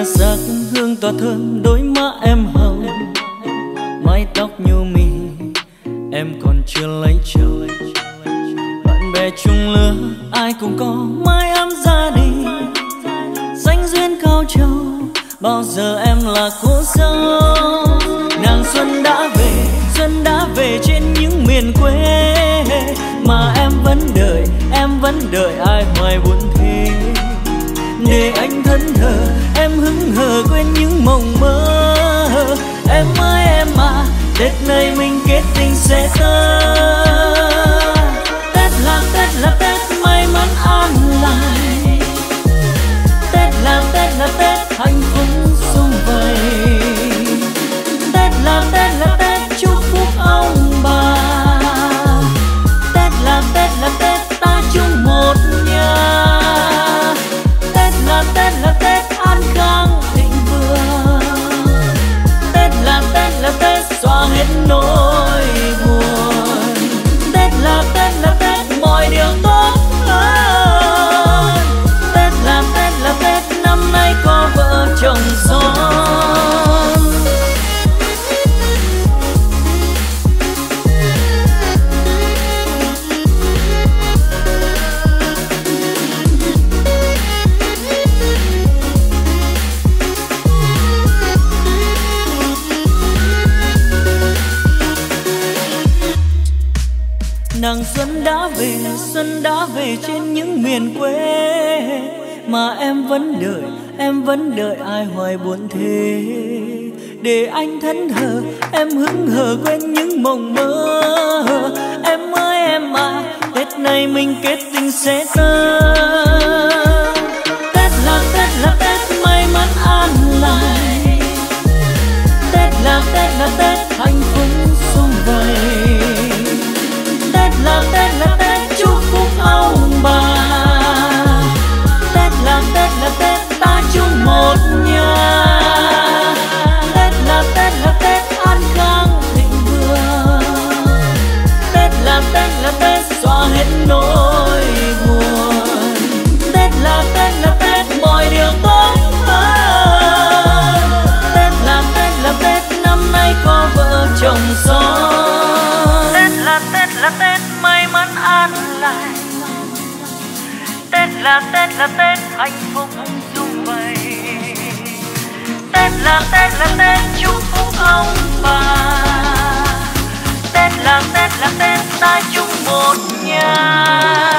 nghe giấc hương tỏa thơm đôi má em hồng, mái tóc nhu mì em còn chưa lấy chồng. Bạn bè chung lứa ai cũng có mái ấm gia đình, danh duyên cao trầu bao giờ em là cô dâu. Nàng xuân đã về, xuân đã về trên những miền quê, mà em vẫn đợi ai hoài buồn thế. Để anh thân thờ, em hững hờ quên những mộng mơ. Em à, Tết nơi mình kết tình sẽ tới. Tết là Tết may mắn an lành. Tết là Tết hạnh phúc sum vầy. Tết là Tết chúc phúc ông bà. Là Tết ta chung một nhà. Tết là Tết an khang thịnh vượng. Tết là Tết xóa hết nỗi buồn. Tết là Tết mọi điều tốt hơn. Tết là Tết năm nay có vợ chồng son. Nàng xuân đã về trên những miền quê, mà em vẫn đợi ai hoài buồn thế. Để anh thẫn thờ, em hững hờ quên những mộng mơ. Em à, Tết này mình kết tình sẽ tới. Tết là Tết may mắn an lành. Tết là Tết hạnh phúc sum vầy. Là Tết chúc phúc ông bà. Là Tết ta chung một nhà. Là Tết an khang thịnh vượng. Là Tết xóa hết nỗi buồn. Là Tết mọi điều tốt hơn. Là Tết năm nay có vợ chồng son. Là Tết may mắn an lành. Tết là Tết hạnh phúc sum vầy. Tết là Tết chúc phúc ông bà. Tết là Tết ta chung một nhà.